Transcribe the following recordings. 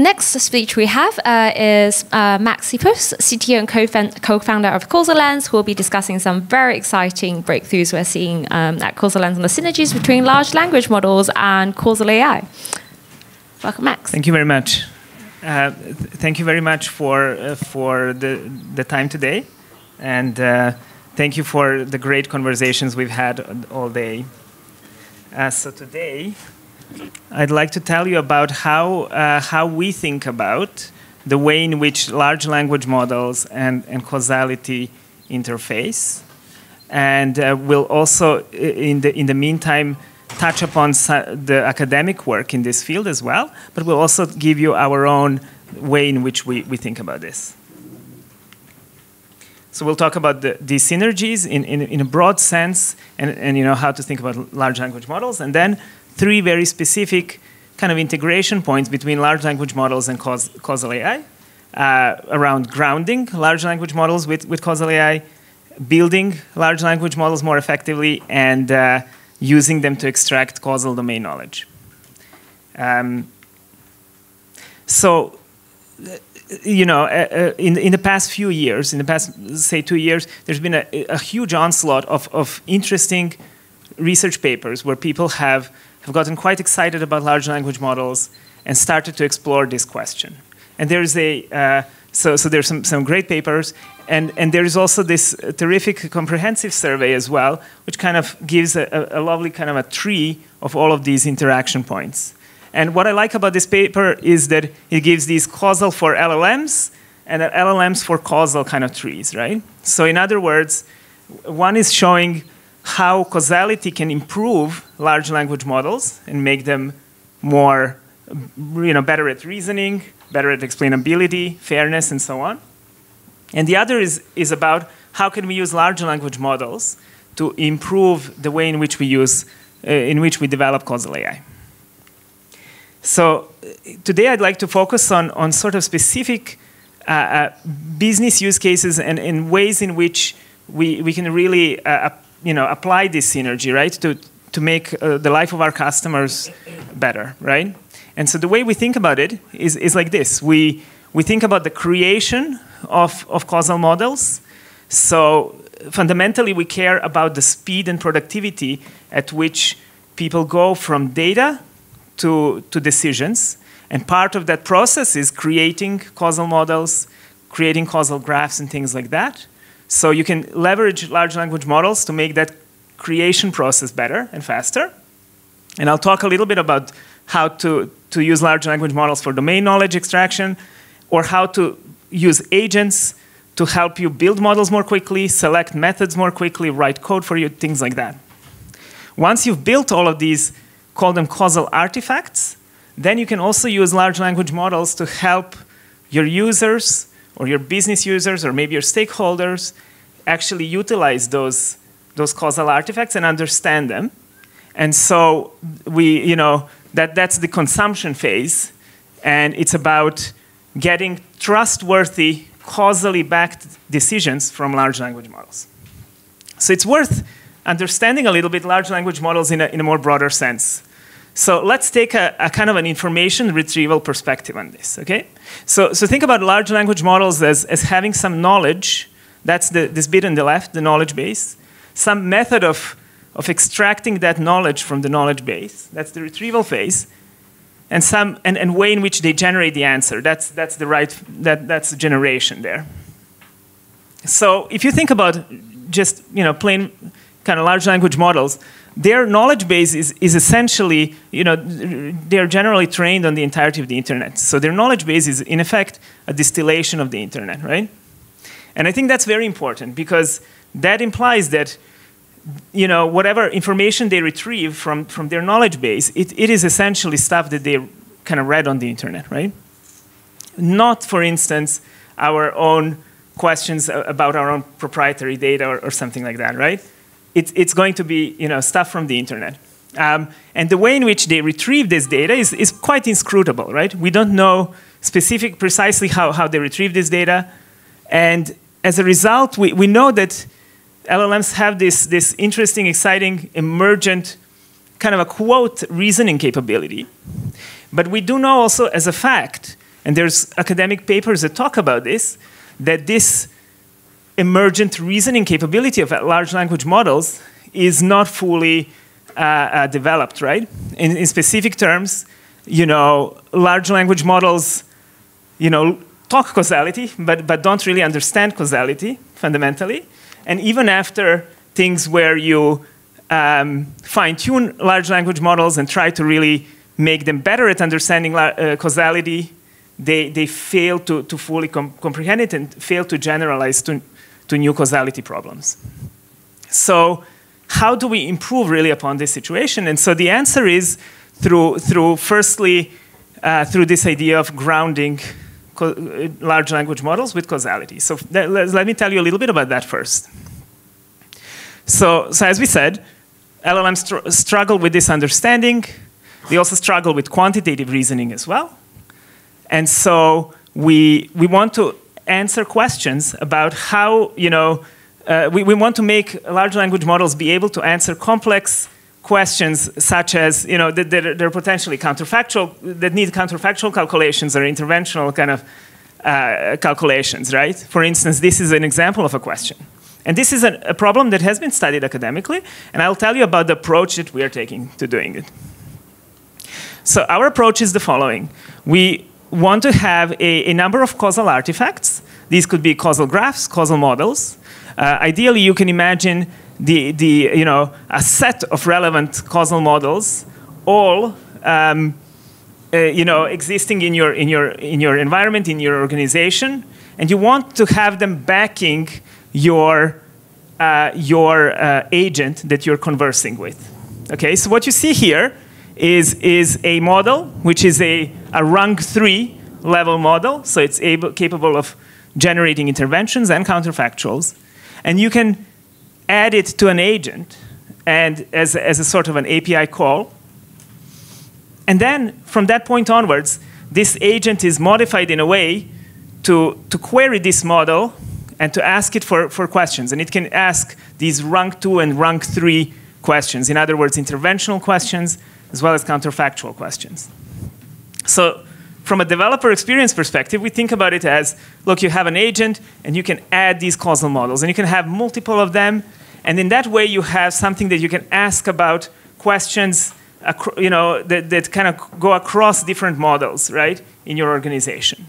Next speech we have is Max Sipos, CTO and co-founder of Causal Lens, who will be discussing some very exciting breakthroughs we're seeing at Causal Lens on the synergies between large language models and causal AI. Welcome, Max. Thank you very much. Thank you very much for the time today, and thank you for the great conversations we've had all day. So today, I'd like to tell you about how we think about the way in which large language models and causality interface, and we'll also, in the meantime, touch upon the academic work in this field as well, but we'll also give you our own way in which we think about this. So we'll talk about the synergies in a broad sense, and you know, how to think about large language models, and then three very specific kind of integration points between large language models and causal AI, around grounding large language models with causal AI, building large language models more effectively, and using them to extract causal domain knowledge. So, you know, in the past few years, in the past, say, 2 years, there's been a huge onslaught of interesting research papers where people have gotten quite excited about large language models and started to explore this question. And there's there's some great papers, and there's also this terrific comprehensive survey as well, which kind of gives a lovely kind of a tree of all of these interaction points. And what I like about this paper is that it gives these causal for LLMs and LLMs for causal kind of trees, right? So in other words, one is showing how causality can improve large language models and make them more, you know, better at reasoning, better at explainability, fairness, and so on. And the other is about how can we use large language models to improve the way in which we use, in which we develop causal AI. So today I'd like to focus on sort of specific business use cases and ways in which we can really you know, apply this synergy, right, to make the life of our customers better, right? And so the way we think about it is like this. We think about the creation of causal models. So fundamentally, we care about the speed and productivity at which people go from data to decisions. And part of that process is creating causal models, creating causal graphs, and things like that. So you can leverage large language models to make that creation process better and faster. And I'll talk a little bit about how to use large language models for domain knowledge extraction, or how to use agents to help you build models more quickly, select methods more quickly, write code for you, things like that. Once you've built all of these, call them causal artifacts, then you can also use large language models to help your users or your business users or maybe your stakeholders actually utilize those causal artifacts and understand them. And so we, you know, that's the consumption phase, and it's about getting trustworthy, causally backed decisions from large language models. So it's worth understanding a little bit large language models in a more broader sense. So let's take a kind of an information retrieval perspective on this, okay? So think about large language models as having some knowledge. That's this bit on the left, the knowledge base. Some method of extracting that knowledge from the knowledge base. That's the retrieval phase. And and way in which they generate the answer. That's the right, that's the generation there. So if you think about just, you know, plain kind of large language models, their knowledge base is essentially, you know, they're generally trained on the entirety of the internet. So their knowledge base is in effect a distillation of the internet, right? And I think that's very important, because that implies that, you know, whatever information they retrieve from their knowledge base, it is essentially stuff that they kind of read on the internet, right? Not, for instance, our own questions about our own proprietary data or something like that, right? It's going to be, you know, stuff from the internet. And the way in which they retrieve this data is quite inscrutable, right? We don't know precisely how they retrieve this data. And as a result, we know that LLMs have this interesting, exciting, emergent, kind of a quote reasoning capability. But we do know also as a fact and there's academic papers that talk about this, that this emergent reasoning capability of large language models is not fully developed, right? In specific terms, you know, large language models, you know, talk causality, but don't really understand causality fundamentally. And even after things where you fine-tune large language models and try to really make them better at understanding causality, they fail to fully comprehend it and fail to generalize to new causality problems. So how do we improve really upon this situation? And so the answer is through firstly, through this idea of grounding large language models with causality. So let me tell you a little bit about that first. So as we said, LLMs struggle with this understanding. They also struggle with quantitative reasoning as well. And so we want to answer questions about how, you know, we want to make large language models be able to answer complex questions such as, you know, they're potentially counterfactual, that need counterfactual calculations or interventional kind of calculations, right? For instance, this is an example of a question. And this is a problem that has been studied academically, and I'll tell you about the approach that we are taking to doing it. So our approach is the following. We want to have a number of causal artifacts. These could be causal graphs, causal models. Ideally, you can imagine the you know, a set of relevant causal models, all you know, existing in your environment, in your organization, and you want to have them backing your agent that you're conversing with. Okay, so what you see here is a model, which is a rung 3 level model. So it's capable of generating interventions and counterfactuals. And you can add it to an agent and as a sort of an API call. And then from that point onwards, this agent is modified in a way to query this model and to ask it for questions. And it can ask these rung 2 and rung 3 questions. In other words, interventional questions, as well as counterfactual questions. So from a developer experience perspective, we think about it as, look, you have an agent, and you can add these causal models. And you can have multiple of them. And in that way, you have something that you can ask about questions, you know, that kind of go across different models, right, in your organization.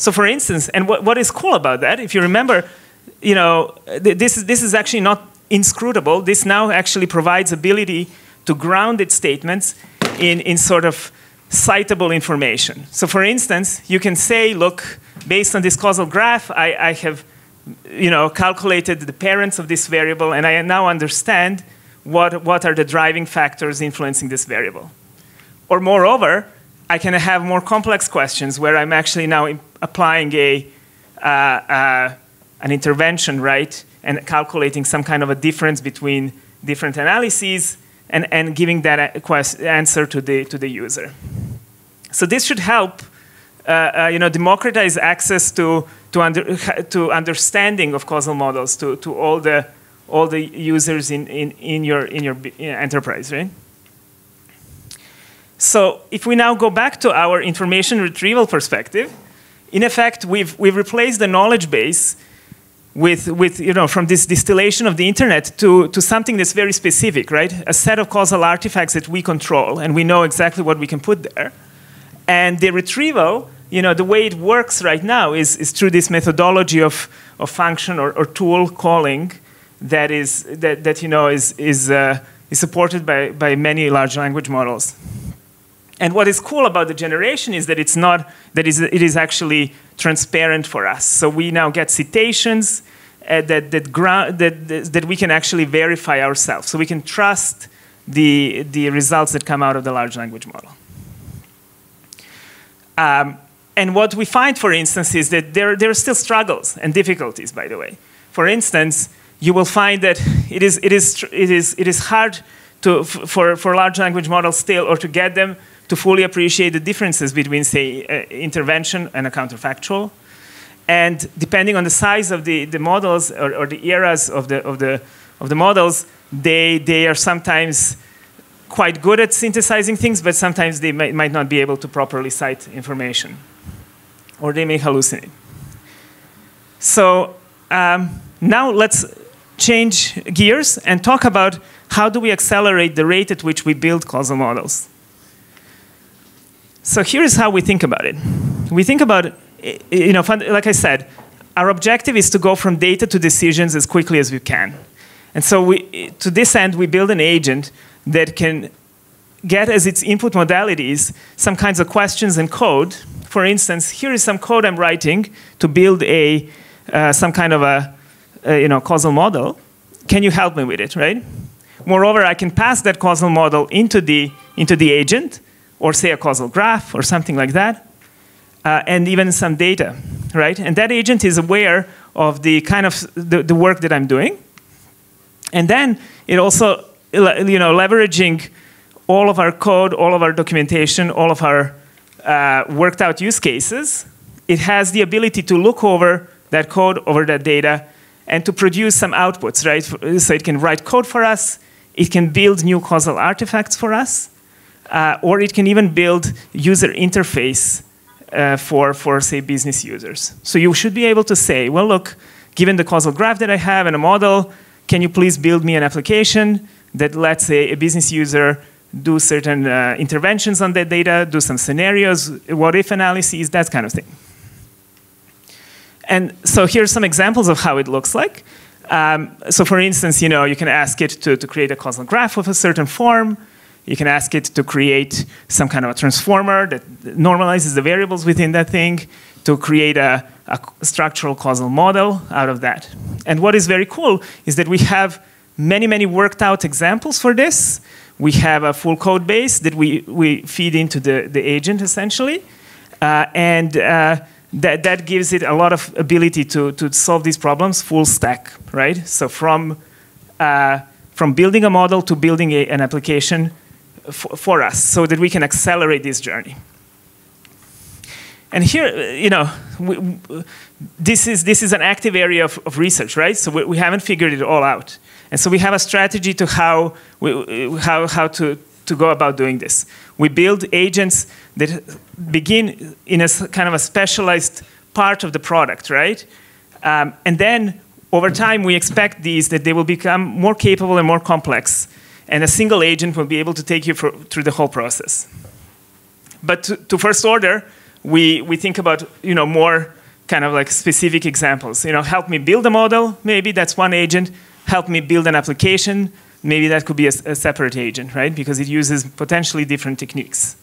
So for instance, and what is cool about that, if you remember, you know, this is actually not inscrutable. This now actually provides ability to ground its statements in sort of citable information. So for instance, you can say, look, based on this causal graph, I have, you know, calculated the parents of this variable, and I now understand what are the driving factors influencing this variable. Or moreover, I can have more complex questions where I'm actually now applying an intervention, right, and calculating some kind of a difference between different analyses, and giving that answer to the user. So this should help you know, democratize access to understanding of causal models to all the users in your enterprise, right? So if we now go back to our information retrieval perspective, in effect we've replaced the knowledge base with you know, from this distillation of the internet to something that's very specific, right? A set of causal artifacts that we control, and we know exactly what we can put there. And the retrieval, you know, the way it works right now is through this methodology of function or tool calling that you know is supported by many large language models. And what is cool about the generation is that it is actually transparent for us. So we now get citations that we can actually verify ourselves. So we can trust the results that come out of the large language model. And what we find, for instance, is that there are still struggles and difficulties. By the way, for instance, you will find that it is hard for large language models still, or to get them to fully appreciate the differences between, say, intervention and a counterfactual. And depending on the size of the models or the eras of the models, they are sometimes quite good at synthesizing things, but sometimes they might not be able to properly cite information, or they may hallucinate. So now let's change gears and talk about how do we accelerate the rate at which we build causal models. So here's how we think about it. We think about, you know, like I said, our objective is to go from data to decisions as quickly as we can. And so to this end, we build an agent that can get as its input modalities some kinds of questions and code. For instance, here is some code I'm writing to build a some kind of a causal model. Can you help me with it, right? Moreover, I can pass that causal model into the agent, or say a causal graph or something like that, and even some data, right? And that agent is aware of the kind of the work that I'm doing, and then it also, leveraging all of our code, all of our documentation, all of our worked out use cases, it has the ability to look over that code, over that data, and to produce some outputs, right? So it can write code for us, it can build new causal artifacts for us, or it can even build user interface for say, business users. So you should be able to say, well, look, given the causal graph that I have and a model, can you please build me an application that lets a business user do certain interventions on that data, do some scenarios, what-if analyses, that kind of thing. And so here's some examples of how it looks like. So for instance, you can ask it to create a causal graph of a certain form. You can ask it to create some kind of a transformer that normalizes the variables within that thing, to create a structural causal model out of that. And what is very cool is that we have many, many worked out examples for this. We have a full code base that we feed into the agent, essentially. That gives it a lot of ability to solve these problems full stack, right? So from building a model to building an application for us, so that we can accelerate this journey. And here, this is an active area of research, right? So we haven't figured it all out. And so we have a strategy to how to go about doing this. We build agents that begin in a kind of a specialized part of the product, right? And then over time, we expect that they will become more capable and more complex, and a single agent will be able to take you through the whole process. But to first order, we think about more kind of like specific examples. Help me build a model, maybe that's one agent. Help me build an application, maybe that could be a separate agent, right? Because it uses potentially different techniques.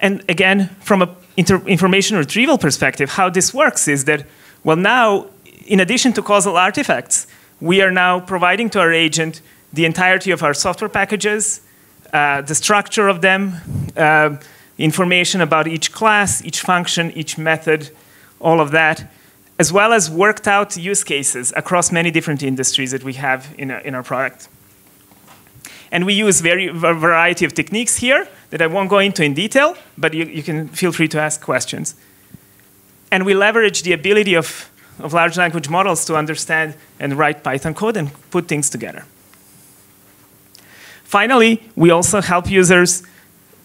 And again, from an information retrieval perspective, how this works is that, well, now, in addition to causal artifacts, we are now providing to our agent the entirety of our software packages, the structure of them, information about each class, each function, each method, all of that, as well as worked out use cases across many different industries that we have in our product. And we use a variety of techniques here that I won't go into in detail, but you can feel free to ask questions. And we leverage the ability of large language models to understand and write Python code and put things together. Finally, we also help users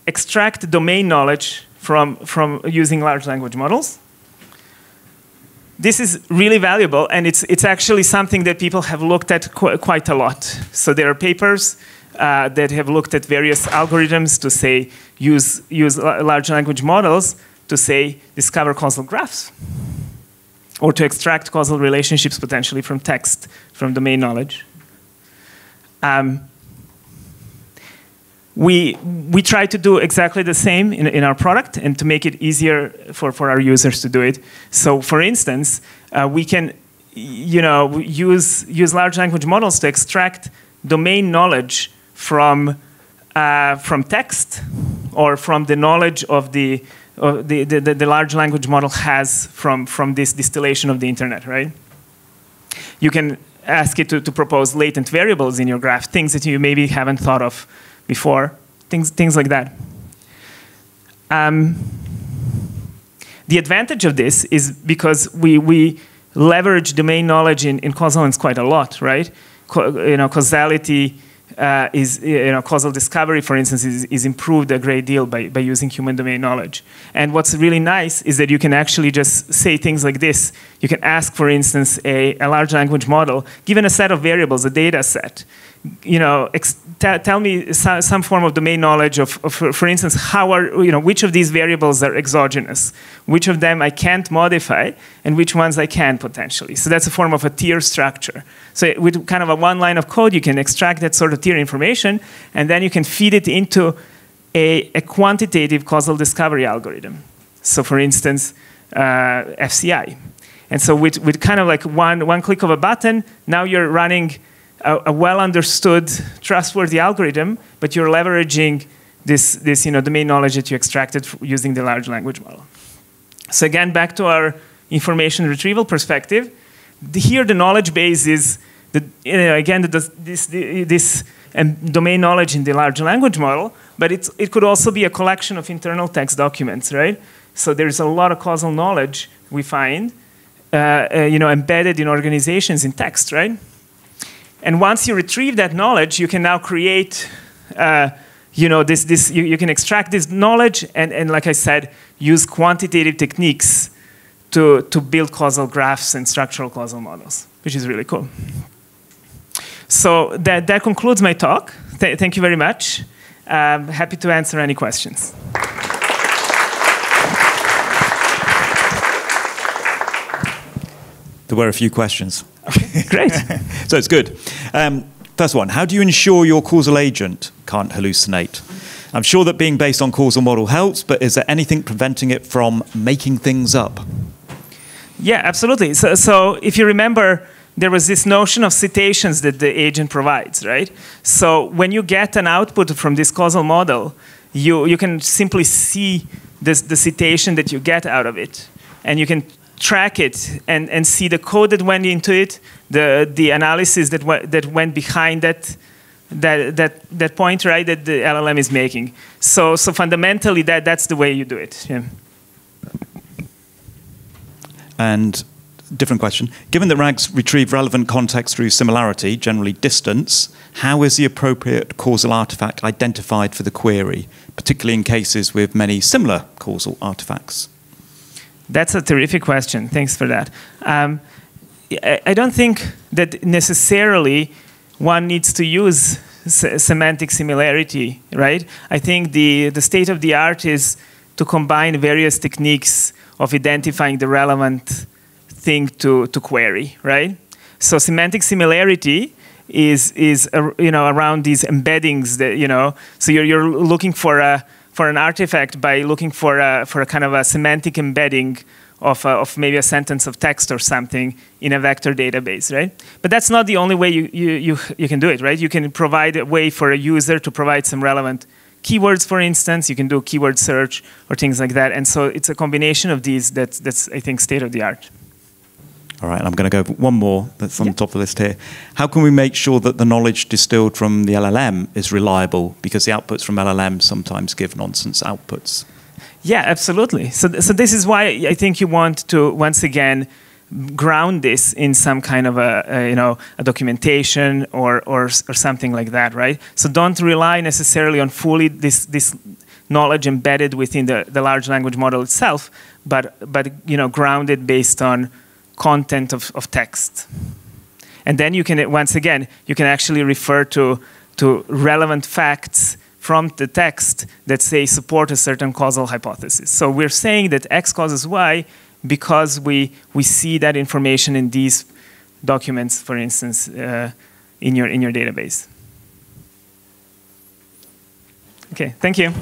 extract domain knowledge from using large language models. This is really valuable, and it's actually something that people have looked at quite a lot. So there are papers that have looked at various algorithms to, say, use large language models to, say, discover causal graphs, or to extract causal relationships potentially from text, from domain knowledge. We try to do exactly the same in our product, and to make it easier for our users to do it. So for instance, we can use large language models to extract domain knowledge from text, or from the knowledge of the large language model has from this distillation of the internet, right? You can ask it to propose latent variables in your graph, things that you maybe haven't thought of before, things like that. The advantage of this is because we leverage domain knowledge in causal lens quite a lot, right? causality causal discovery, for instance, is improved a great deal by using human domain knowledge. And what's really nice is that you can actually just say things like this. You can ask, for instance, a large language model, given a set of variables, a data set, you know, tell me some form of domain knowledge of, for instance, how are, which of these variables are exogenous, which of them I can't modify, and which ones I can potentially. So that's a form of a tier structure. So with kind of a one line of code, you can extract that sort of tier information, and then you can feed it into a quantitative causal discovery algorithm. So for instance, FCI. And so with kind of like one click of a button, now you're running a well-understood, trustworthy algorithm, but you're leveraging this domain knowledge that you extracted using the large language model. So again, back to our information retrieval perspective, here the knowledge base is, domain knowledge in the large language model, but it could also be a collection of internal text documents, right? So there's a lot of causal knowledge we find, embedded in organizations in text, right? And once you retrieve that knowledge, you can now create, you can extract this knowledge and like I said, use quantitative techniques to build causal graphs and structural causal models, which is really cool. So that concludes my talk. Thank you very much. I'm happy to answer any questions. There were a few questions. Okay, great. So it's good. First one, how do you ensure your causal agent can't hallucinate? I'm sure that being based on causal model helps, but is there anything preventing it from making things up? Yeah, absolutely. So if you remember, there was this notion of citations that the agent provides, right? So when you get an output from this causal model, you can simply see the citation that you get out of it, and you can track it and see the code that went into it, the analysis that went behind that point, right, that the LLM is making. So fundamentally, that's the way you do it. Yeah. And different question. Given that RAGs retrieve relevant context through similarity, generally distance, how is the appropriate causal artifact identified for the query, particularly in cases with many similar causal artifacts? That's a terrific question. Thanks for that. I don't think that necessarily one needs to use semantic similarity, right? I think the state of the art is to combine various techniques of identifying the relevant thing to query, right? So semantic similarity is around these embeddings that, so you're looking for an artifact by looking for a kind of a semantic embedding of maybe a sentence of text or something in a vector database, right? But that's not the only way you can do it, right? You can provide a way for a user to provide some relevant keywords, for instance. You can do keyword search or things like that. And so it's a combination of these that's I think, state of the art. All right, and I'm going to go for one more that's on the top of the list here. How can we make sure that the knowledge distilled from the LLM is reliable? Because the outputs from LLM sometimes give nonsense outputs. Yeah, absolutely. So this is why I think you want to, once again, ground this in some kind of a documentation or something like that, right? So don't rely necessarily on fully this knowledge embedded within the large language model itself, but ground it based on content of text. And then you can, once again, you can actually refer to relevant facts from the text that say support a certain causal hypothesis. So we're saying that X causes Y because we see that information in these documents, for instance, in your database. Okay, thank you.